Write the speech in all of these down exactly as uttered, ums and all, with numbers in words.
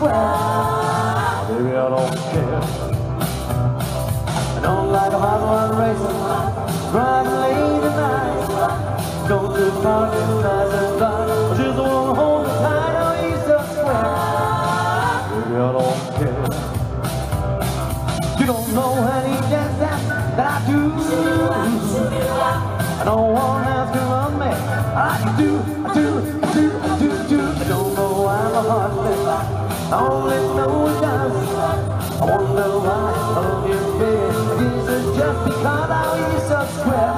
square. Baby, I don't care. I don't like a hot one racing, ride late at night. Don't do parties, nights and stars. I just wanna hold you tight on Eastern Square. Baby, I don't care. You don't know any dance that, that I do. I don't wanna ask you on me. I do, I do. Only know it does. I wonder why I love you, baby. Is it just because I was so square?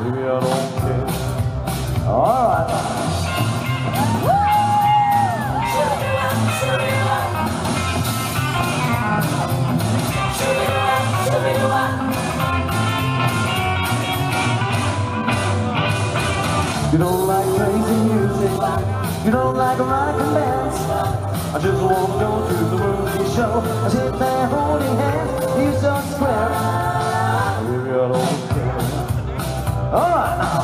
Baby, I don't care. All right. Woo! Shoot me up, shoot me up. Shoot me up, shoot me up. You don't like crazy music. You don't like rock and dance. I just walked on through the movie show. I sit there holding hands, you so square. Baby, I don't care. Alright now.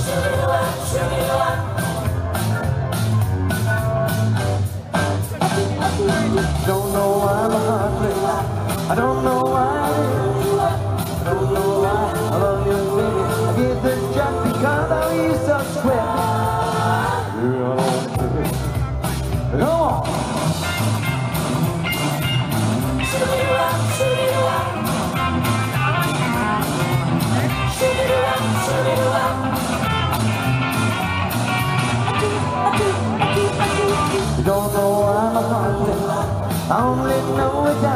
Shoot me up, shoot me up. I don't know why my heart breaks. I don't know why I do. I don't know why I love you, baby. I get this just because I was so square. I only know it does. I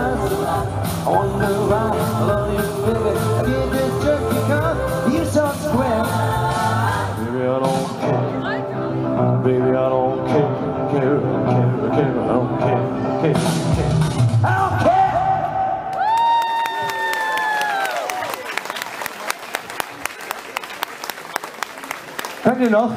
wonder why I love you, baby. I did this just because you're so square. Baby, I don't care. Baby, I don't care. Care, care, care. I don't care. Care, care. I don't care. Thank you, love.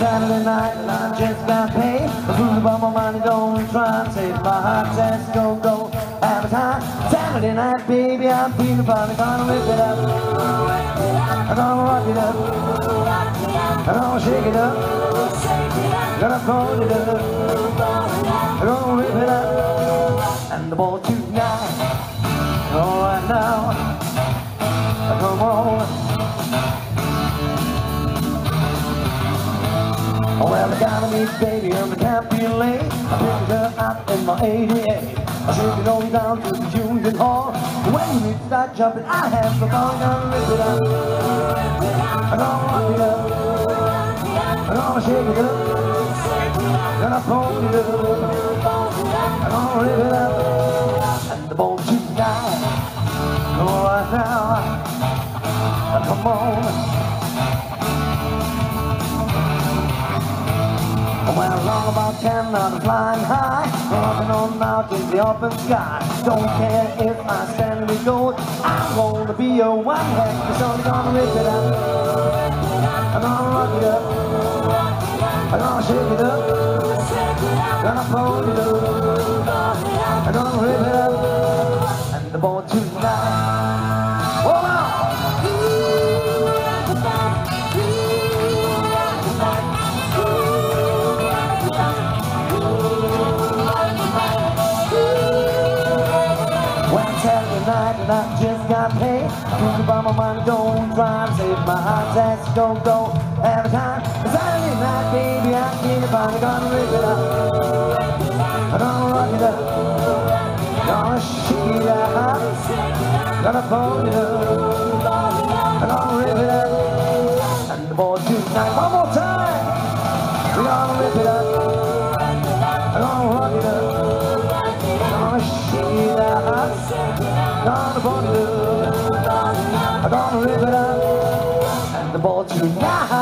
Saturday night and I'm just about paid. I'm losing about my money, don't try and save my heart. Says go, go, have a time. Saturday night, baby, I'm feeling fine. I'm gonna lift it up, I'm gonna rock it up, I'm gonna shake it up, I'm gonna fold it up, I'm gonna rip it up. And the ball tonight, all right now, come on. Well, I gotta meet baby and I can't be late. I picked her up in my eighty-eight. I should go down to the Union Hall. When you start jumping, I have the ball. I'm gonna rip it up, I'm gonna rock it up, I'm gonna shake it up, I'm gonna fold it up, I'm gonna rip it up. And the ball tonight, all right now, come on. Well, long about ten, I'm flying high, walking on mountains, the open sky. Don't care if I stand or go, I'm gonna be a one-head. Cause I'm gonna rip it up, I'm gonna rock it up, I'm gonna shake it up, I'm gonna fold it up, I'm gonna rip it up. And the ball tonight. And I just got paid. Think about my money, don't try and save my heart. That's go, go, every time. It's Saturday night, baby, I think about it. Gonna rip it up, I'm gonna rock it up, gonna shake it up, gonna fold it up, I'm gonna rip it up. And the ball tonight, one more time. We're gonna rip it up, I'm gonna rock it up, gonna shake it up, gonna fold it up, I'm gonna rip it up. And the the ball to the